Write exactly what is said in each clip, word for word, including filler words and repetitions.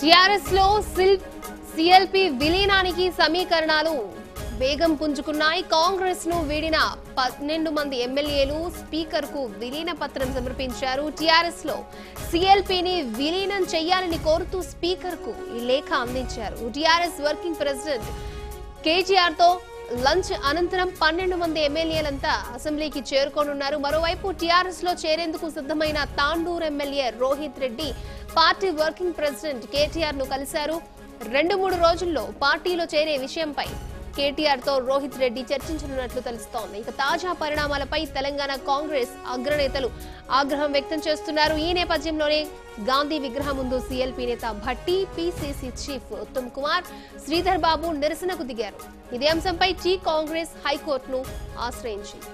TRS లో CLP విలీనానికి సమీకరణాలు వేగం పుంజుకున్నాయి. కాంగ్రెస్ ను వీడిన పన్నెండు మంది ఎమ్మెల్యేలు స్పీకర్ కు విలీన పత్రం సమర్పించారు. టీఆర్ఎస్ లో సీఎల్పీని విలీనం చేయాలని కోరుతూ స్పీకర్ కు ఈ లేఖ అందించారు. టీఆర్ఎస్ వర్కింగ్ ప్రెసిడెంట్ కేజీఆర్ తో లంచ్ అనంతరం పన్నెండు మంది ఎమ్మెల్యేలంతా అసెంబ్లీకి చేరుకోనున్నారు. మరోవైపు టీఆర్ఎస్ లో చేరేందుకు సిద్ధమైన Tandur MLA Rohit Reddy party working president KTR ను కలిశారు. రెండు మూడు రోజుల్లో పార్టీలో చేరే విషయంపై కేటీఆర్ తో రోహిత్ రెడ్డి చర్చించనున్నట్లు తెలుస్తోంది. ఇక తాజా పరిణామాలపై తెలంగాణ కాంగ్రెస్ అగ్రనేతలు ఆగ్రహం వ్యక్తం చేస్తున్నారు. ఈ నేపథ్యంలోనే గాంధీ విగ్రహం ముందు సీఎల్పీ నేత భట్టి, పీసీసీ చీఫ్ ఉత్తమ్ కుమార్, శ్రీధర్ బాబు నిరసనకు దిగారు. ఇదే అంశంపై టీ కాంగ్రెస్ హైకోర్టును ఆశ్రయించింది.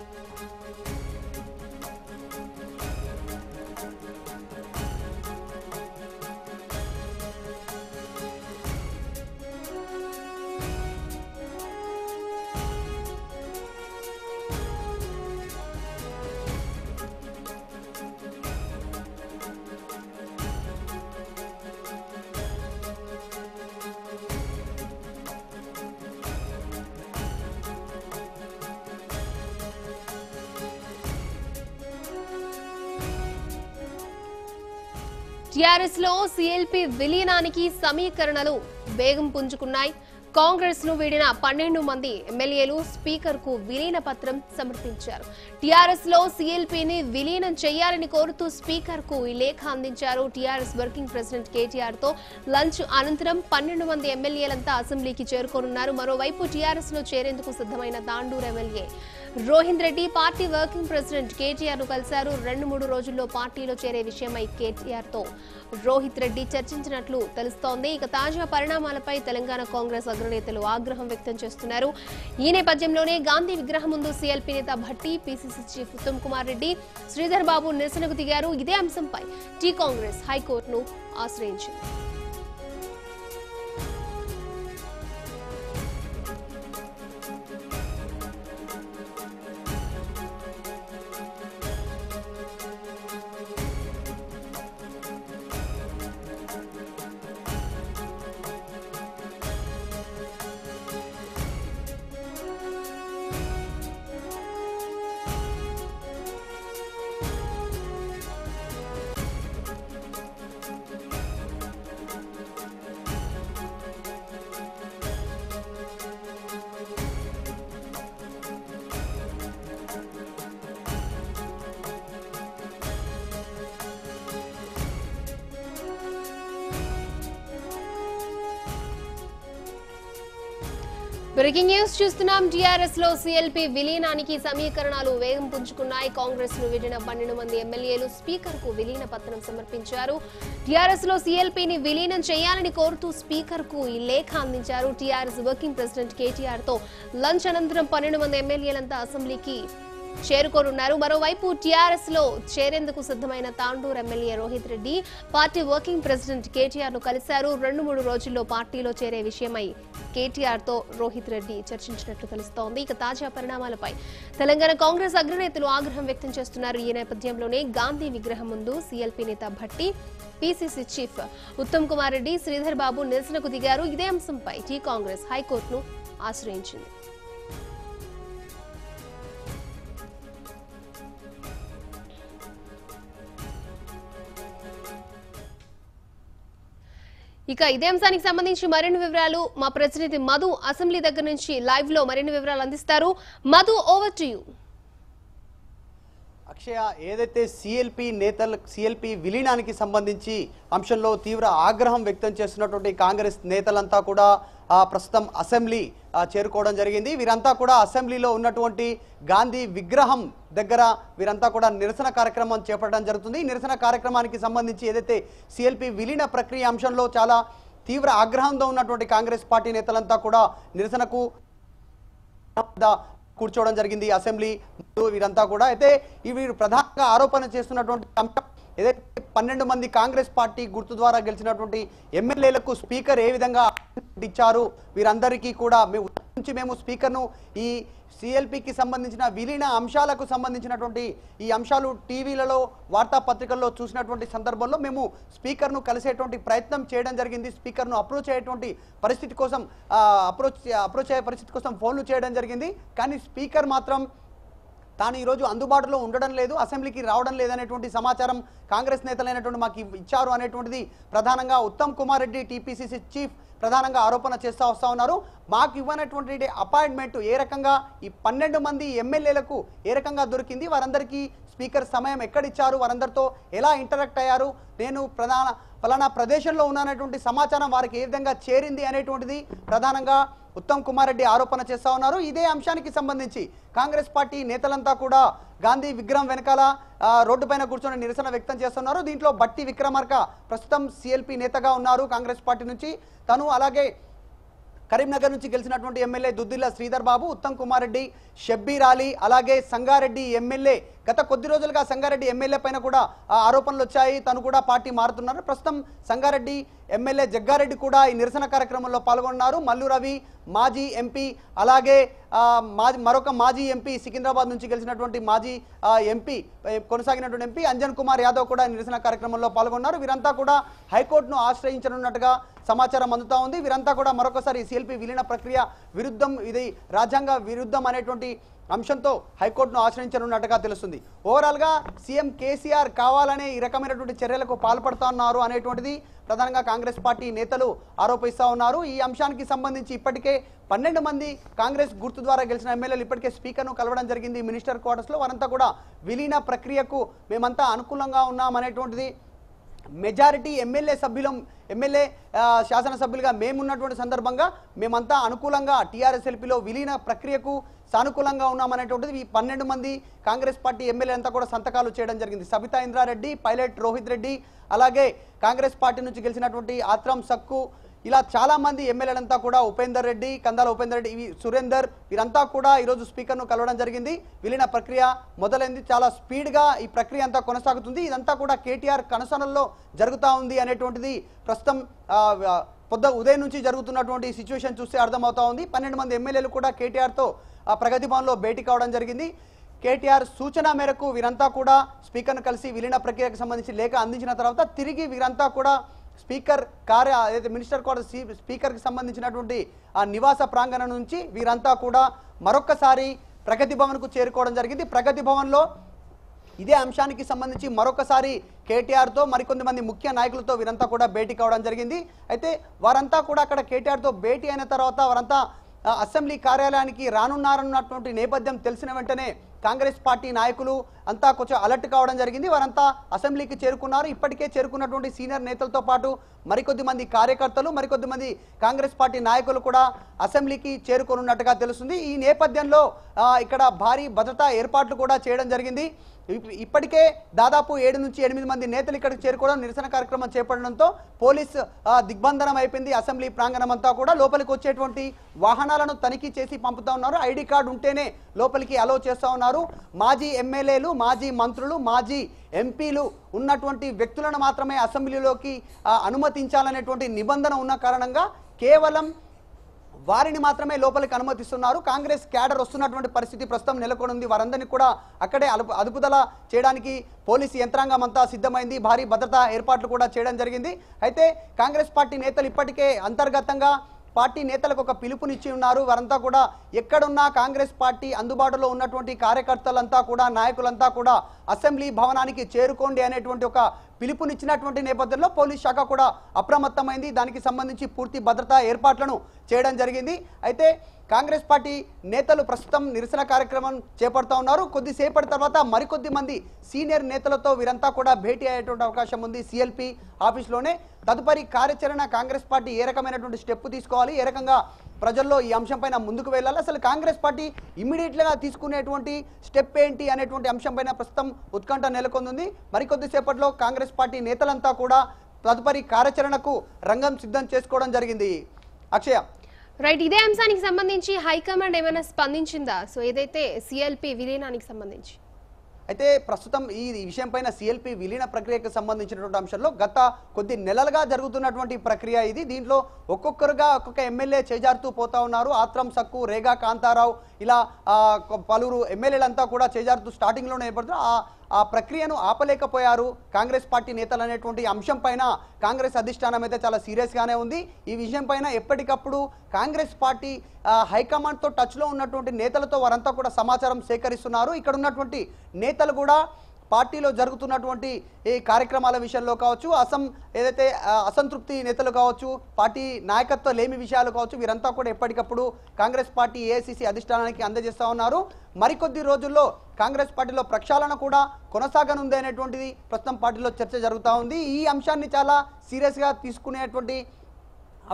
టీఆర్ఎస్ లో సీఎల్పీ విలీనానికి సమీకరణలు వేగం పుంజుకున్నాయి. కాంగ్రెస్ ను వీడిన పన్నెండు మంది ఎమ్మెల్యేలు స్పీకర్ కు విలీన పత్రం సమర్పించారు. టీఆర్ఎస్ లో సీఎల్పీని విలీనం చేయాలని కోరుతూ స్పీకర్ కు ఈ లేఖ అందించారు. టీఆర్ఎస్ వర్కింగ్ ప్రెసిడెంట్ కేటీఆర్ తో లంచ్ అనంతరం పన్నెండు మంది ఎమ్మెల్యేలంతా అసెంబ్లీకి చేరుకోనున్నారు. మరోవైపు టీఆర్ఎస్ లో చేరేందుకు సిద్ధమైన Tandur MLA Rohit Reddy party working president KTR ను కలిశారు. రెండు మూడు రోజుల్లో పార్టీలో చేరే విషయమై కేటీఆర్ తో రోహిత్ రెడ్డి చర్చించినట్లు తెలుస్తోంది. ఇక తాజా పరిణామాలపై తెలంగాణ కాంగ్రెస్ అగ్రనేతలు ఆగ్రహం వ్యక్తం చేస్తున్నారు. ఈ నేపథ్యంలోనే గాంధీ విగ్రహం ముందు సీఎల్పీ నేత భట్టి, పీసీసీ చీఫ్ ఉత్తమ్ కుమార్ రెడ్డి, శ్రీధర్ బాబు నిరసనకు దిగారు. ఇదే అంశంపై టీ కాంగ్రెస్ హైకోర్టును ఆశ్రయించింది. బ్రేకింగ్ న్యూస్ చూస్తున్నాం. టీఆర్ఎస్ లో సీఎల్పీ విలీనానికి సమీకరణాలు వేగం పుంజుకున్నాయి. కాంగ్రెస్ ను వీడిన పన్నెండు మంది ఎమ్మెల్యేలు స్పీకర్ కు విలీన పత్రం సమర్పించారు. టీఆర్ఎస్ లో సీఎల్పీని విలీనం చేయాలని కోరుతూ స్పీకర్ కు ఈ లేఖ అందించారు. టీఆర్ఎస్ వర్కింగ్ ప్రెసిడెంట్ కేటీఆర్ తో లంచ్ అనంతరం పన్నెండు మంది ఎమ్మెల్యేలంతా అసెంబ్లీకి చేరుకోనున్నారు. మరోవైపు టీఆర్ఎస్ లో చేరేందుకు సిద్ధమైన Tandur MLA Rohit Reddy party working president KTR ను కలిశారు. రెండు మూడు రోజుల్లో పార్టీలో చేరే విషయమై కేటీఆర్ తో రోహిత్ రెడ్డి చర్చించినట్లు తెలుస్తోంది. ఇక తాజా పరిణామాలపై తెలంగాణ కాంగ్రెస్ అగ్రనేతలు ఆగ్రహం వ్యక్తం చేస్తున్నారు. ఈ నేపథ్యంలోనే గాంధీ విగ్రహం ముందు సీఎల్పీ నేత భట్టి, పీసీసీ చీఫ్ ఉత్తమ్ కుమార్ రెడ్డి, శ్రీధర్ బాబు నిరసనకు దిగారు. ఇదే అంశంపై టీ కాంగ్రెస్ హైకోర్టును ఆశ్రయించింది. ఇక ఇదే అంశానికి సంబంధించి మరిన్ని వివరాలు మా ప్రతినిధి మధు అసెంబ్లీ దగ్గర నుంచి లైవ్ లో మరిన్ని వివరాలు అందిస్తారు. Madhu, over to you. Akshaya, ఏదైతే సీఎల్పీ నేతలు సీఎల్పీ విలీనానికి సంబంధించి అంశంలో తీవ్ర ఆగ్రహం వ్యక్తం చేస్తున్నటువంటి కాంగ్రెస్ నేతలంతా కూడా ప్రస్తుతం అసెంబ్లీ చేరుకోవడం జరిగింది. వీరంతా కూడా అసెంబ్లీలో ఉన్నటువంటి గాంధీ విగ్రహం దగ్గర వీరంతా కూడా నిరసన కార్యక్రమం చేపట్టడం జరుగుతుంది. ఈ నిరసన కార్యక్రమానికి సంబంధించి ఏదైతే సీఎల్పీ విలీన ప్రక్రియ అంశంలో చాలా తీవ్ర ఆగ్రహంతో ఉన్నటువంటి కాంగ్రెస్ పార్టీ నేతలంతా కూడా నిరసనకు కూర్చోవడం జరిగింది అసెంబ్లీ వీరంతా కూడా. అయితే ఇవి ప్రధానంగా ఆరోపణ చేస్తున్నటువంటి అంశం ఏదైతే పన్నెండు మంది కాంగ్రెస్ పార్టీ గుర్తు ద్వారా గెలిచినటువంటి ఎమ్మెల్యేలకు స్పీకర్ ఏ విధంగా ఇచ్చారు వీరందరికీ కూడా మేము నుంచి మేము స్పీకర్ను ఈ సిఎల్పికి సంబంధించిన విలీన అంశాలకు సంబంధించినటువంటి ఈ అంశాలు టీవీలలో వార్తాపత్రికల్లో చూసినటువంటి సందర్భంలో మేము స్పీకర్ను కలిసేటువంటి ప్రయత్నం చేయడం జరిగింది. స్పీకర్ను అప్రోచ్ అయ్యేటువంటి పరిస్థితి కోసం అప్రోచ్ అప్రోచ్ అయ్యే పరిస్థితి కోసం ఫోన్లు చేయడం జరిగింది. కానీ స్పీకర్ మాత్రం తాను ఈరోజు అందుబాటులో ఉండడం లేదు, అసెంబ్లీకి రావడం లేదనేటువంటి సమాచారం కాంగ్రెస్ నేతలైనటువంటి మాకు ఇచ్చారు అనేటువంటిది ప్రధానంగా ఉత్తమ్ కుమార్ రెడ్డి టీపీసీసీ చీఫ్ ప్రధానంగా ఆరోపణ చేస్తూ వస్తూ ఉన్నారు. మాకు ఇవ్వనటువంటి అపాయింట్మెంట్ ఏ రకంగా ఈ పన్నెండు మంది ఎమ్మెల్యేలకు ఏ రకంగా దొరికింది, వారందరికీ స్పీకర్ సమయం ఎక్కడిచ్చారు, వారందరితో ఎలా ఇంటరాక్ట్ అయ్యారు, నేను ప్రధాన ఫలానా ప్రదేశంలో ఉన్నానటువంటి సమాచారం వారికి ఏ విధంగా చేరింది అనేటువంటిది ప్రధానంగా ఉత్తమ్ కుమార్ రెడ్డి ఆరోపణ చేస్తూ ఉన్నారు. ఇదే అంశానికి సంబంధించి కాంగ్రెస్ పార్టీ నేతలంతా కూడా గాంధీ విగ్రహం వెనకాల రోడ్డు పైన కూర్చొని నిరసన వ్యక్తం చేస్తున్నారు. దీంట్లో బట్టి విక్రమార్క ప్రస్తుతం సిఎల్పి నేతగా ఉన్నారు కాంగ్రెస్ పార్టీ నుంచి. తను అలాగే కరీంనగర్ నుంచి గెలిచినటువంటి ఎమ్మెల్యే దుద్దిల్ల శ్రీధర్ బాబు, ఉత్తమ్ కుమార్ రెడ్డి, షబ్బీర్ అలీ, అలాగే సంగారెడ్డి ఎమ్మెల్యే గత కొద్ది రోజులుగా సంగారెడ్డి ఎమ్మెల్యే పైన కూడా ఆరోపణలు వచ్చాయి. తను కూడా పార్టీ మారుతున్నారు. ప్రస్తుతం సంగారెడ్డి ఎమ్మెల్యే జగ్గారెడ్డి కూడా ఈ నిరసన కార్యక్రమంలో పాల్గొన్నారు. మల్లు రవి మాజీ ఎంపీ, అలాగే మాజీ మరొక మాజీ ఎంపీ సికింద్రాబాద్ నుంచి గెలిచినటువంటి మాజీ ఎంపీ కొనసాగినటువంటి ఎంపీ అంజన్ కుమార్ యాదవ్ కూడా నిరసన కార్యక్రమంలో పాల్గొన్నారు. వీరంతా కూడా హైకోర్టును ఆశ్రయించనున్నట్టుగా సమాచారం అందుతా ఉంది. వీరంతా కూడా మరొకసారి సిఎల్పి విలీన ప్రక్రియ విరుద్ధం, ఇది రాజ్యాంగ విరుద్ధం అనేటువంటి అంశంతో హైకోర్టును ఆశ్రయించనున్నట్టుగా తెలుస్తుంది. ఓవరాల్గా సీఎం కేసీఆర్ కావాలనే ఈ రకమైనటువంటి చర్యలకు పాల్పడుతున్నారు అనేటువంటిది ప్రధానంగా కాంగ్రెస్ పార్టీ నేతలు ఆరోపిస్తూ ఉన్నారు. ఈ అంశానికి సంబంధించి ఇప్పటికే పన్నెండు మంది కాంగ్రెస్ గుర్తు ద్వారా గెలిచిన ఎమ్మెల్యేలు ఇప్పటికే స్పీకర్ను కలవడం జరిగింది మినిస్టర్ క్వార్టర్స్లో. వారంతా కూడా విలీన ప్రక్రియకు మేమంతా అనుకూలంగా ఉన్నామనేటువంటిది, మెజారిటీ ఎమ్మెల్యే సభ్యులం ఎమ్మెల్యే శాసనసభ్యులుగా మేమున్నటువంటి సందర్భంగా మేమంతా అనుకూలంగా టీఆర్ఎస్ఎల్పీలో విలీన ప్రక్రియకు సానుకూలంగా ఉన్నామనేటువంటిది ఈ పన్నెండు మంది కాంగ్రెస్ పార్టీ ఎమ్మెల్యే అంతా కూడా సంతకాలు చేయడం జరిగింది. సబితా ఇంద్రారెడ్డి, పైలట్ రోహిత్ రెడ్డి, అలాగే కాంగ్రెస్ పార్టీ నుంచి గెలిచినటువంటి ఆత్రం సక్కు, ఇలా చాలామంది ఎమ్మెల్యేలంతా కూడా ఉపేందర్ రెడ్డి, కందాల ఉపేందర్ రెడ్డి, ఇవి సురేందర్, వీరంతా కూడా ఈరోజు స్పీకర్ను కలవడం జరిగింది. విలీన ప్రక్రియ మొదలైంది, చాలా స్పీడ్గా ఈ ప్రక్రియ అంతా కొనసాగుతుంది. ఇదంతా కూడా కేటీఆర్ కనుసనల్లో జరుగుతూ ఉంది అనేటువంటిది ప్రస్తుతం పొద్దు ఉదయం నుంచి జరుగుతున్నటువంటి సిచ్యువేషన్ చూస్తే అర్థమవుతా ఉంది. పన్నెండు మంది ఎమ్మెల్యేలు కూడా కేటీఆర్తో ప్రగతి భవన్లో భేటీ కావడం జరిగింది. కేటీఆర్ సూచన మేరకు వీరంతా కూడా స్పీకర్ను కలిసి విలీన ప్రక్రియకు సంబంధించి లేఖ అందించిన తర్వాత తిరిగి వీరంతా కూడా స్పీకర్ కార్య ఏదైతే మినిస్టర్ క్వార్టర్ స్పీకర్కి సంబంధించినటువంటి ఆ నివాస ప్రాంగణం నుంచి వీరంతా కూడా మరొకసారి ప్రగతి భవన్కు చేరుకోవడం జరిగింది. ప్రగతి భవన్లో ఇదే అంశానికి సంబంధించి మరొకసారి కేటీఆర్తో మరికొంతమంది ముఖ్య నాయకులతో వీరంతా కూడా భేటీ కావడం జరిగింది. అయితే వారంతా కూడా అక్కడ కేటీఆర్తో భేటీ అయిన తర్వాత వారంతా అసెంబ్లీ కార్యాలయానికి రానున్నారన్నటువంటి నేపథ్యం తెలిసిన వెంటనే కాంగ్రెస్ పార్టీ నాయకులు అంతా కొంచెం అలర్ట్ కావడం జరిగింది. వారంతా అసెంబ్లీకి చేరుకున్నారు. ఇప్పటికే చేరుకున్నటువంటి సీనియర్ నేతలతో పాటు మరికొద్ది మంది కార్యకర్తలు మరికొద్ది మంది కాంగ్రెస్ పార్టీ నాయకులు కూడా అసెంబ్లీకి చేరుకోనున్నట్టుగా తెలుస్తుంది. ఈ నేపథ్యంలో ఇక్కడ భారీ భద్రతా ఏర్పాట్లు కూడా చేయడం జరిగింది. ఇప్పటికే దాదాపు ఏడు నుంచి ఎనిమిది మంది నేతలు ఇక్కడికి చేరుకోవడం నిరసన కార్యక్రమం చేపట్టడంతో పోలీస్ దిగ్బంధనం అయిపోయింది. అసెంబ్లీ ప్రాంగణం అంతా కూడా లోపలికి వచ్చేటువంటి వాహనాలను తనిఖీ చేసి పంపుతా ఉన్నారు. ఐడి కార్డు ఉంటేనే లోపలికి అలో చేస్తూ ఉన్నారు. మాజీ ఎమ్మెల్యేలు, మాజీ మంత్రులు, మాజీ ఎంపీలు ఉన్నటువంటి వ్యక్తులను మాత్రమే అసెంబ్లీలోకి అనుమతించాలనేటువంటి నిబంధన ఉన్న కారణంగా కేవలం వారిని మాత్రమే లోపలికి అనుమతిస్తున్నారు. కాంగ్రెస్ క్యాడర్ వస్తున్నటువంటి పరిస్థితి ప్రస్తుతం నెలకొనుంది. వారందరినీ కూడా అక్కడే అదుపుదల చేయడానికి పోలీసు యంత్రాంగం అంతా సిద్ధమైంది. భారీ భద్రతా ఏర్పాట్లు కూడా చేయడం జరిగింది. అయితే కాంగ్రెస్ పార్టీ నేతలు ఇప్పటికే అంతర్గతంగా పార్టీ నేతలకు ఒక పిలుపునిచ్చి ఉన్నారు. వారంతా కూడా ఎక్కడున్నా కాంగ్రెస్ పార్టీ అందుబాటులో ఉన్నటువంటి కార్యకర్తలంతా కూడా నాయకులంతా కూడా అసెంబ్లీ భవనానికి చేరుకోండి అనేటువంటి ఒక పిలుపునిచ్చినటువంటి నేపథ్యంలో పోలీస్ శాఖ కూడా అప్రమత్తమైంది. దానికి సంబంధించి పూర్తి భద్రతా ఏర్పాట్లను చేయడం జరిగింది. అయితే కాంగ్రెస్ పార్టీ నేతలు ప్రస్తుతం నిరసన కార్యక్రమం చేపడుతూ ఉన్నారు. కొద్దిసేపటి తర్వాత మరికొద్ది మంది సీనియర్ నేతలతో వీరంతా కూడా భేటీ అయ్యేటువంటి అవకాశం ఉంది సిఎల్పి ఆఫీస్లోనే. తదుపరి కార్యాచరణ కాంగ్రెస్ పార్టీ ఏ రకమైనటువంటి స్టెప్ తీసుకోవాలి, ఏ రకంగా ప్రజల్లో ఈ అంశంపైన ముందుకు వెళ్ళాలి, అసలు కాంగ్రెస్ పార్టీ ఇమ్మీడియట్గా తీసుకునేటువంటి స్టెప్ ఏంటి అనేటువంటి అంశంపైన ప్రస్తుతం ఉత్కంఠ నెలకొంది. మరికొద్దిసేపట్లో కాంగ్రెస్ పార్టీ నేతలంతా కూడా తదుపరి కార్యాచరణకు రంగం సిద్ధం చేసుకోవడం జరిగింది. అక్షయ రైట్ ఇదే అంశానికి సంబంధించి హైకమాండ్ ఏమైనా స్పందించిందా? సో ఏదైతే సిఎల్పి విలీనానికి సంబంధించి అయితే ప్రస్తుతం ఈ విషయం పైన సిఎల్పి విలీన ప్రక్రియకు సంబంధించినటువంటి అంశంలో గత కొద్ది నెలలుగా జరుగుతున్నటువంటి ప్రక్రియ ఇది. దీంట్లో ఒక్కొక్కరుగా ఒక్కొక్క ఎమ్మెల్యే చేజారుతూ పోతా ఉన్నారు. ఆత్రం సక్కు, రేగా కాంతారావు ఇలా పలువురు ఎమ్మెల్యేలంతా కూడా చేజారుతూ స్టార్టింగ్లోనే ఏర్పడుతున్నారు. ఆ ప్రక్రియను ఆపలేకపోయారు కాంగ్రెస్ పార్టీ నేతలు అనేటువంటి అంశం పైన కాంగ్రెస్ అధిష్టానం అయితే చాలా సీరియస్గానే ఉంది. ఈ విషయం పైన ఎప్పటికప్పుడు కాంగ్రెస్ పార్టీ హైకమాండ్తో టచ్లో ఉన్నటువంటి నేతలతో వారంతా కూడా సమాచారం సేకరిస్తున్నారు. ఇక్కడ ఉన్నటువంటి నేతలు కూడా పార్టీలో జరుగుతున్నటువంటి ఈ కార్యక్రమాల విషయంలో కావచ్చు, అసం ఏదైతే అసంతృప్తి నేతలు కావచ్చు, పార్టీ నాయకత్వ లేమి విషయాలు కావచ్చు, వీరంతా కూడా ఎప్పటికప్పుడు కాంగ్రెస్ పార్టీ ఏఐసిసి అధిష్టానానికి అందజేస్తూ ఉన్నారు. మరికొద్ది రోజుల్లో కాంగ్రెస్ పార్టీలో ప్రక్షాళన కూడా కొనసాగనుంది అనేటువంటిది ప్రస్తుతం పార్టీలో చర్చ జరుగుతూ ఉంది. ఈ అంశాన్ని చాలా సీరియస్గా తీసుకునేటువంటి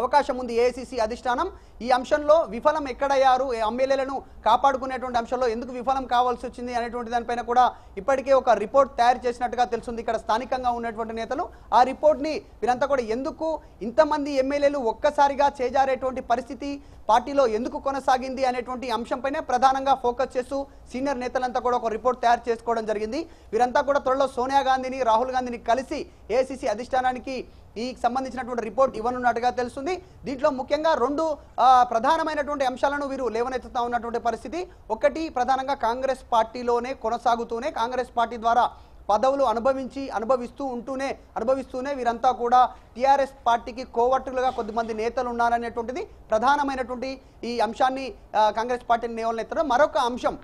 అవకాశం ఉంది ఏఐసిసి అధిష్టానం. ఈ అంశంలో విఫలం ఎక్కడయ్యారు, ఎమ్మెల్యేలను కాపాడుకునేటువంటి అంశంలో ఎందుకు విఫలం కావాల్సి వచ్చింది అనేటువంటి దానిపైన కూడా ఇప్పటికే ఒక రిపోర్ట్ తయారు చేసినట్టుగా తెలుస్తుంది. ఇక్కడ స్థానికంగా ఉన్నటువంటి నేతలు ఆ రిపోర్ట్ని వీరంతా కూడా ఎందుకు ఇంతమంది ఎమ్మెల్యేలు ఒక్కసారిగా చేజారేటువంటి పరిస్థితి పార్టీలో ఎందుకు కొనసాగింది అనేటువంటి అంశంపైనే ప్రధానంగా ఫోకస్ చేస్తూ సీనియర్ నేతలంతా కూడా ఒక రిపోర్ట్ తయారు చేసుకోవడం జరిగింది. వీరంతా కూడా త్వరలో సోనియా గాంధీని, రాహుల్ గాంధీని కలిసి ఏఐసిసి అధిష్టానానికి ఈ సంబంధించినటువంటి రిపోర్ట్ ఇవ్వనున్నట్టుగా తెలుస్తుంది. దీంట్లో ముఖ్యంగా రెండు ప్రధానమైనటువంటి అంశాలను వీరు లేవనెత్తుతా ఉన్నటువంటి పరిస్థితి. ఒకటి, ప్రధానంగా కాంగ్రెస్ పార్టీలోనే కొనసాగుతూనే కాంగ్రెస్ పార్టీ ద్వారా పదవులు అనుభవించి అనుభవిస్తూ ఉంటూనే అనుభవిస్తూనే వీరంతా కూడా టీఆర్ఎస్ పార్టీకి కోవర్టులుగా కొద్దిమంది నేతలు ఉన్నారనేటువంటిది ప్రధానమైనటువంటి ఈ అంశాన్ని కాంగ్రెస్ పార్టీని లేవనెత్తడం. మరొక అంశం,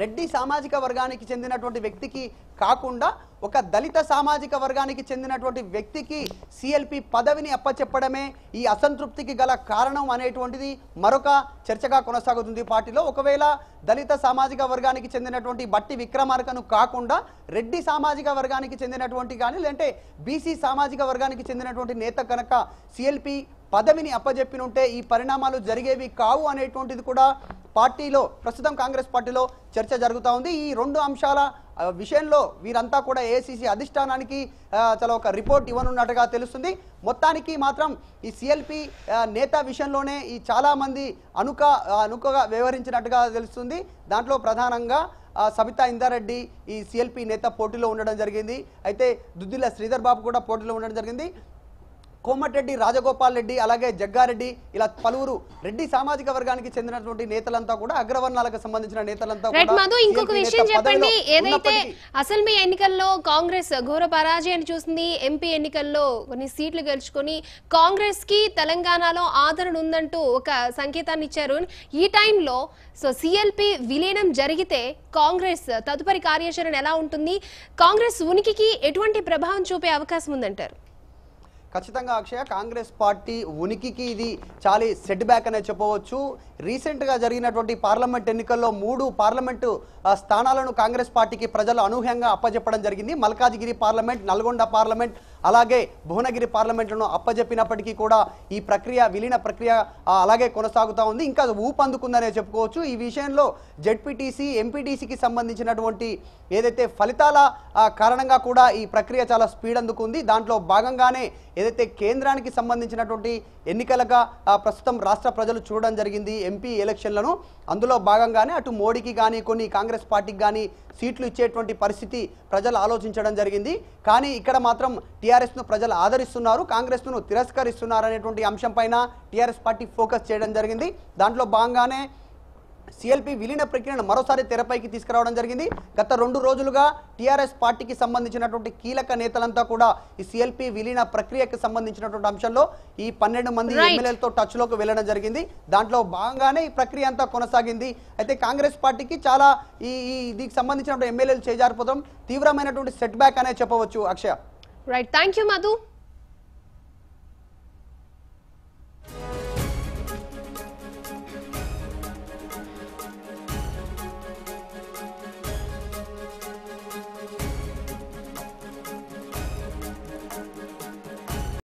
రెడ్డి సామాజిక వర్గానికి చెందినటువంటి వ్యక్తికి కాకుండా ఒక దళిత సామాజిక వర్గానికి చెందినటువంటి వ్యక్తికి సిఎల్పి పదవిని అప్పచెప్పడమే ఈ అసంతృప్తికి గల కారణం అనేటువంటిది మరొక చర్చగా కొనసాగుతుంది పార్టీలో. ఒకవేళ దళిత సామాజిక వర్గానికి చెందినటువంటి బట్టి విక్రమార్కను కాకుండా రెడ్డి సామాజిక వర్గానికి చెందినటువంటి కానీ లేదంటే బీసీ సామాజిక వర్గానికి చెందినటువంటి నేత కనుక సిఎల్పి పదవిని అప్పజెప్పి ఉంటే ఈ పరిణామాలు జరిగేవి కావు అనేటువంటిది కూడా పార్టీలో ప్రస్తుతం కాంగ్రెస్ పార్టీలో చర్చ జరుగుతూ ఉంది. ఈ రెండు అంశాల విషయంలో వీరంతా కూడా ఏఐసిసి అధిష్టానానికి చాలా ఒక రిపోర్ట్ ఇవ్వనున్నట్టుగా తెలుస్తుంది. మొత్తానికి మాత్రం ఈ సిఎల్పి నేత విషయంలోనే ఈ చాలామంది అనుక అనుకగా వ్యవహరించినట్టుగా తెలుస్తుంది. దాంట్లో ప్రధానంగా సబితా ఇందారెడ్డి ఈ సిఎల్పి నేత పోటీలో ఉండడం జరిగింది. అయితే దుద్దిల శ్రీధర్ బాబు కూడా పోటీలో ఉండడం జరిగింది. కోమటిరెడ్డి రాజగోపాల్ రెడ్డి, అలాగే జగ్గారెడ్డి ఇలా పలువురు రెడ్డి సామాజిక వర్గానికి చెందినటువంటి నేతలంతా కూడా అగ్రవర్ణాలకు సంబంధించిన నేతలంతా కూడా. ఇంకొక విషయం చెప్పండి, ఏదైతే అసెంబ్లీ ఎన్నికల్లో కాంగ్రెస్ ఘోర పరాజయాన్ని చూసింది, ఎంపీ ఎన్నికల్లో కొన్ని సీట్లు గెలుచుకొని కాంగ్రెస్ కి తెలంగాణలో ఆదరణ ఉందంటూ ఒక సంకేతాన్ని ఇచ్చారు. ఈ టైంలో సో సిఎల్పి విలీనం జరిగితే కాంగ్రెస్ తదుపరి కార్యాచరణ ఎలా ఉంటుంది, కాంగ్రెస్ ఉనికికి ఎటువంటి ప్రభావం చూపే అవకాశం ఉందంటారు? ఖచ్చితంగా అక్షయ, కాంగ్రెస్ పార్టీ ఉనికికి ఇది చాలా సెట్ బ్యాక్ అనే చెప్పవచ్చు. రీసెంట్గా జరిగినటువంటి పార్లమెంట్ ఎన్నికల్లో మూడు పార్లమెంటు స్థానాలను కాంగ్రెస్ పార్టీకి ప్రజలు అనూహ్యంగా అప్పజెప్పడం జరిగింది. మల్కాజ్గిరి పార్లమెంట్, నల్గొండ పార్లమెంట్, అలాగే భువనగిరి పార్లమెంట్లను అప్పజెప్పినప్పటికీ కూడా ఈ ప్రక్రియ, విలీన ప్రక్రియ అలాగే కొనసాగుతూ ఉంది. ఇంకా ఊపందుకుందనే చెప్పుకోవచ్చు. ఈ విషయంలో జెడ్పీటీసీ, ఎంపీటీసీకి సంబంధించినటువంటి ఏదైతే ఫలితాల కారణంగా కూడా ఈ ప్రక్రియ చాలా స్పీడ్ అందుకుంది. దాంట్లో భాగంగానే ఏదైతే కేంద్రానికి సంబంధించినటువంటి ఎన్నికలుగా ప్రస్తుతం రాష్ట్ర ప్రజలు చూడడం జరిగింది ఎంపీ ఎలక్షన్లను. అందులో భాగంగానే అటు మోడీకి కానీ కొన్ని కాంగ్రెస్ పార్టీకి కానీ సీట్లు ఇచ్చేటువంటి పరిస్థితి ప్రజలు ఆలోచించడం జరిగింది. కానీ ఇక్కడ మాత్రం టీఆర్ఎస్ను ప్రజలు ఆదరిస్తున్నారు, కాంగ్రెస్ను తిరస్కరిస్తున్నారు అనేటువంటి అంశం పైన టీఆర్ఎస్ పార్టీ ఫోకస్ చేయడం జరిగింది. దాంట్లో భాగంగానే సిఎల్పి విలీన ప్రక్రియను మరోసారి తెరపైకి తీసుకురావడం జరిగింది. గత రెండు రోజులుగా టీఆర్ఎస్ పార్టీకి సంబంధించినటువంటి కీలక నేతలంతా కూడా ఈ సిఎల్పి విలీన ప్రక్రియకు సంబంధించినటువంటి అంశంలో ఈ పన్నెండు మంది ఎమ్మెల్యేలతో టచ్లోకి వెళ్ళడం జరిగింది. దాంట్లో భాగంగానే ఈ ప్రక్రియ అంతా కొనసాగింది. అయితే కాంగ్రెస్ పార్టీకి చాలా ఈ దీనికి సంబంధించినటువంటి ఎమ్మెల్యేలు చేజారిపోవడం తీవ్రమైనటువంటి సెట్ బ్యాక్ అనే చెప్పవచ్చు Akshaya. Right, thank you Madhu.